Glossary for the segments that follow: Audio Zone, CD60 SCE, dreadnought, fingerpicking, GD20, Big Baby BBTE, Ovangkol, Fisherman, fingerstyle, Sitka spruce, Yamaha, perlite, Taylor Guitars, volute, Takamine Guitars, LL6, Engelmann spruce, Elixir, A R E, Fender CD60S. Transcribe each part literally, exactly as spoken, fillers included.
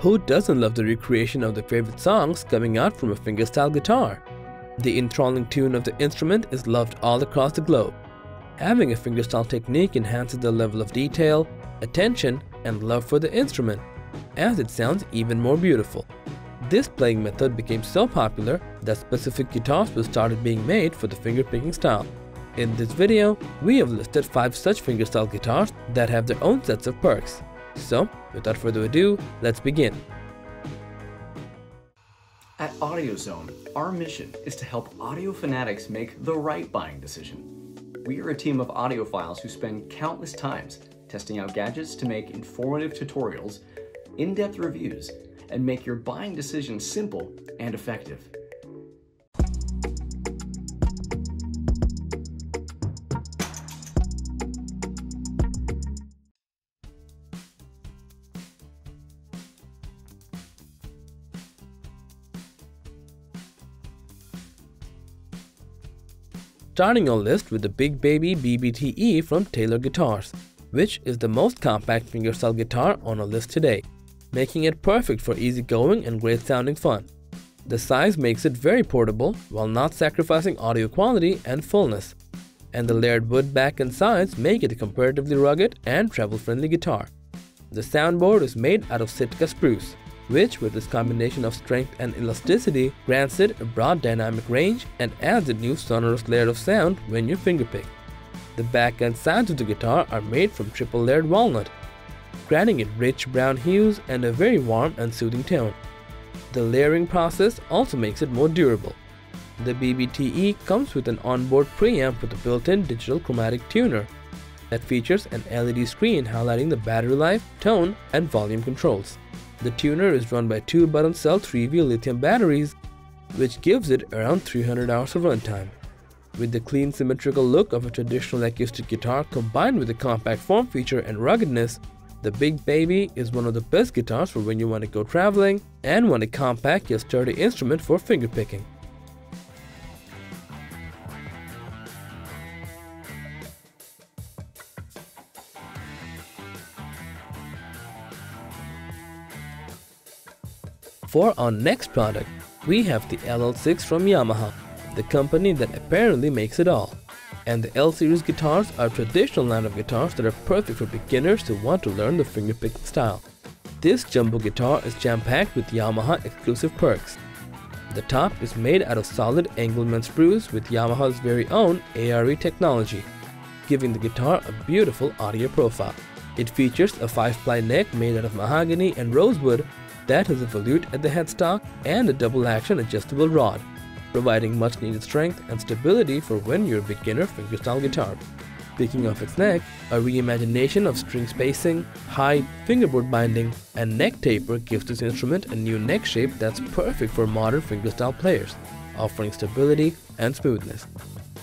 Who doesn't love the recreation of their favorite songs coming out from a fingerstyle guitar? The enthralling tune of the instrument is loved all across the globe. Having a fingerstyle technique enhances the level of detail, attention, and love for the instrument, as it sounds even more beautiful. This playing method became so popular that specific guitars were started being made for the fingerpicking style. In this video, we have listed five such fingerstyle guitars that have their own sets of perks. So, without further ado, let's begin. At Audio Zone, our mission is to help audio fanatics make the right buying decision. We are a team of audiophiles who spend countless times testing out gadgets to make informative tutorials, in-depth reviews, and make your buying decision simple and effective. Starting our list with the Big Baby B B T E from Taylor Guitars, which is the most compact fingerstyle guitar on our list today, making it perfect for easygoing and great sounding fun. The size makes it very portable while not sacrificing audio quality and fullness, and the layered wood back and sides make it a comparatively rugged and travel-friendly guitar. The soundboard is made out of Sitka spruce, which with its combination of strength and elasticity grants it a broad dynamic range and adds a new sonorous layer of sound when you fingerpick. The back and sides of the guitar are made from triple layered walnut, granting it rich brown hues and a very warm and soothing tone. The layering process also makes it more durable. The B B T E comes with an onboard preamp with a built-in digital chromatic tuner that features an L E D screen highlighting the battery life, tone, and volume controls. The tuner is run by two button cell three V lithium batteries, which gives it around three hundred hours of runtime. With the clean symmetrical look of a traditional acoustic guitar combined with the compact form feature and ruggedness, the Big Baby is one of the best guitars for when you want to go traveling and want to compact your sturdy instrument for fingerpicking. For our next product, we have the L L six from Yamaha, the company that apparently makes it all. And the L-series guitars are a traditional line of guitars that are perfect for beginners who want to learn the fingerpicking style. This jumbo guitar is jam-packed with Yamaha exclusive perks. The top is made out of solid Engelmann spruce with Yamaha's very own A R E technology, giving the guitar a beautiful audio profile. It features a five ply neck made out of mahogany and rosewood that has a volute at the headstock and a double-action adjustable rod, providing much-needed strength and stability for when you're a beginner fingerstyle guitar. Picking off its neck, a reimagination of string spacing, high fingerboard binding, and neck taper gives this instrument a new neck shape that's perfect for modern fingerstyle players, offering stability and smoothness.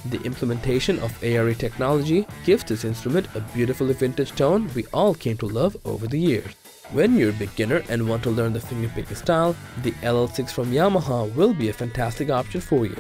The implementation of A R E technology gives this instrument a beautifully vintage tone we all came to love over the years. When you're a beginner and want to learn the fingerpicking style, the L L six from Yamaha will be a fantastic option for you.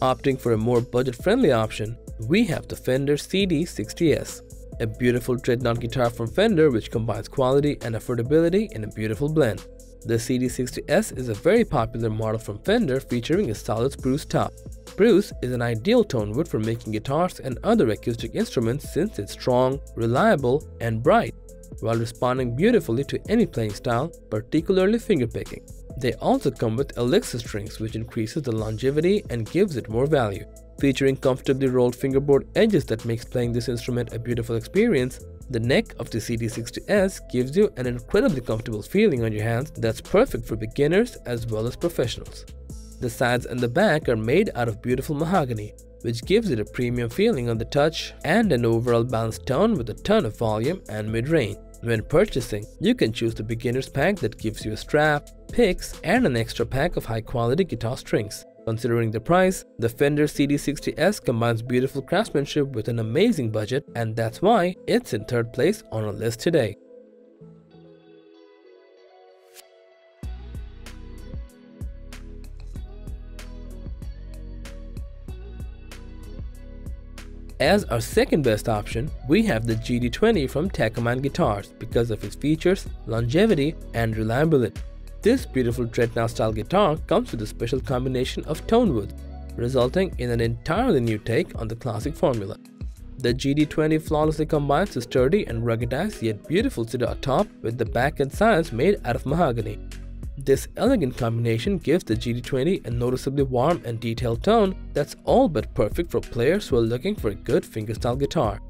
Opting for a more budget-friendly option, we have the Fender C D sixty S, a beautiful dreadnought guitar from Fender which combines quality and affordability in a beautiful blend. The C D sixty S is a very popular model from Fender featuring a solid spruce top. Spruce is an ideal tone wood for making guitars and other acoustic instruments since it's strong, reliable, and bright, while responding beautifully to any playing style, particularly fingerpicking. They also come with Elixir strings, which increases the longevity and gives it more value. Featuring comfortably rolled fingerboard edges that makes playing this instrument a beautiful experience, the neck of the C D sixty S gives you an incredibly comfortable feeling on your hands that's perfect for beginners as well as professionals. The sides and the back are made out of beautiful mahogany, which gives it a premium feeling on the touch and an overall balanced tone with a ton of volume and mid-range. When purchasing, you can choose the beginner's pack that gives you a strap, picks, and an extra pack of high-quality guitar strings. Considering the price, the Fender C D sixty S combines beautiful craftsmanship with an amazing budget, and that's why it's in third place on our list today. As our second best option, we have the G D twenty from Takamine Guitars because of its features, longevity, and reliability. This beautiful treadnought style guitar comes with a special combination of tone woods, resulting in an entirely new take on the classic formula. The G D twenty flawlessly combines the sturdy and ruggedized yet beautiful cedar top with the back and sides made out of mahogany. This elegant combination gives the G D twenty a noticeably warm and detailed tone that's all but perfect for players who are looking for a good fingerstyle guitar.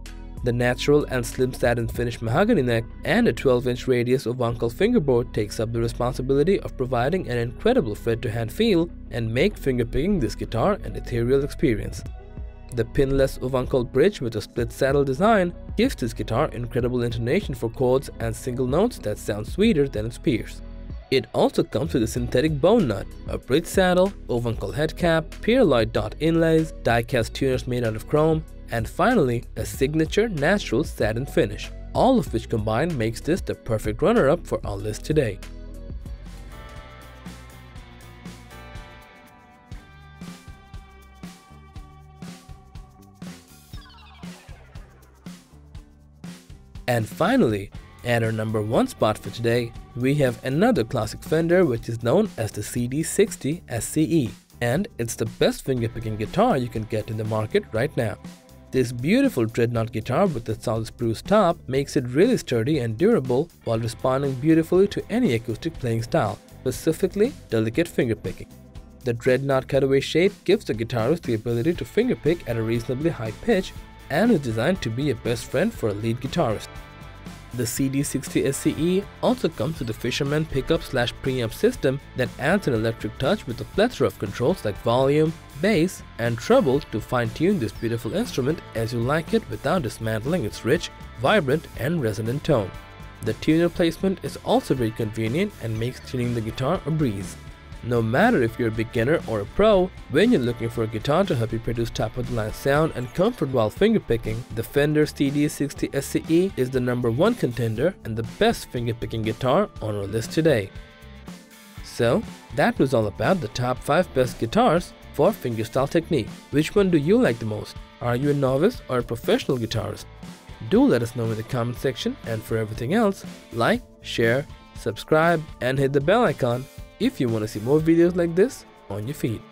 The natural and slim satin finish mahogany neck and a twelve inch radius Ovangkol fingerboard takes up the responsibility of providing an incredible fret-to-hand feel and make fingerpicking this guitar an ethereal experience. The pinless Ovangkol bridge with a split saddle design gives this guitar incredible intonation for chords and single notes that sound sweeter than its peers. It also comes with a synthetic bone nut, a bridge saddle, Ovangkol head cap, perlite dot inlays, die-cast tuners made out of chrome, and finally a signature natural satin finish, all of which combined makes this the perfect runner-up for our list today. And finally, at our number one spot for today, we have another classic Fender which is known as the C D sixty S C E, and it's the best fingerpicking guitar you can get in the market right now. This beautiful dreadnought guitar with its solid spruce top makes it really sturdy and durable while responding beautifully to any acoustic playing style, specifically delicate fingerpicking. The dreadnought cutaway shape gives the guitarist the ability to fingerpick at a reasonably high pitch and is designed to be a best friend for a lead guitarist. The C D sixty S C E also comes with a Fisherman pickup slash preamp system that adds an electric touch with a plethora of controls like volume, bass, and treble to fine-tune this beautiful instrument as you like it without dismantling its rich, vibrant, and resonant tone. The tuner placement is also very convenient and makes tuning the guitar a breeze. No matter if you're a beginner or a pro, when you're looking for a guitar to help you produce top-of-the-line sound and comfort while fingerpicking, the Fender C D sixty S C E is the number one contender and the best fingerpicking guitar on our list today. So, that was all about the top five best guitars for fingerstyle technique. Which one do you like the most? Are you a novice or a professional guitarist? Do let us know in the comment section, and for everything else, like, share, subscribe, and hit the bell icon if you want to see more videos like this on your feed.